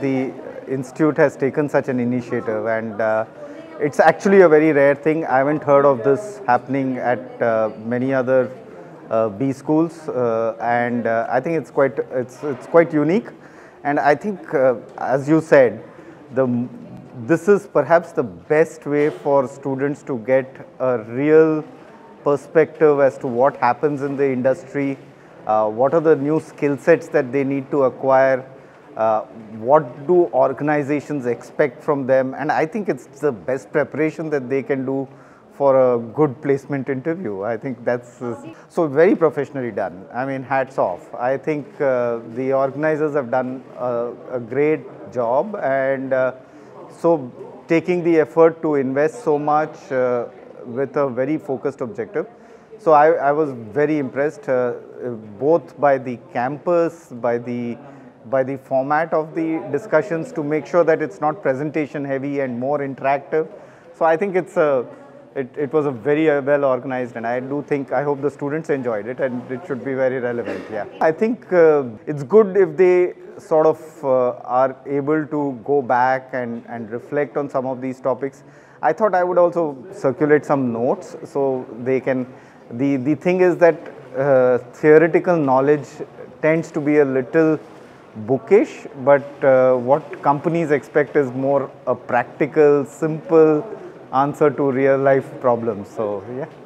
The institute has taken such an initiative, and it's actually a very rare thing. I haven't heard of this happening at many other B schools, and I think it's quite unique. And I think, as you said, this is perhaps the best way for students to get a real perspective as to what happens in the industry, what are the new skill sets that they need to acquire, what do organizations expect from them, and I think it's the best preparation that they can do for a good placement interview. I think that's so very professionally done. I mean, hats off. I think the organizers have done a great job, and so taking the effort to invest so much with a very focused objective. So I was very impressed both by the campus, by the format of the discussions to make sure that it's not presentation heavy and more interactive. So I think it was a very well organized, and I hope the students enjoyed it, and it should be very relevant, yeah. I think it's good if they sort of are able to go back and reflect on some of these topics. I thought I would also circulate some notes so they can, the thing is that theoretical knowledge tends to be a little bookish, but what companies expect is more a practical, simple answer to real life problems. So yeah.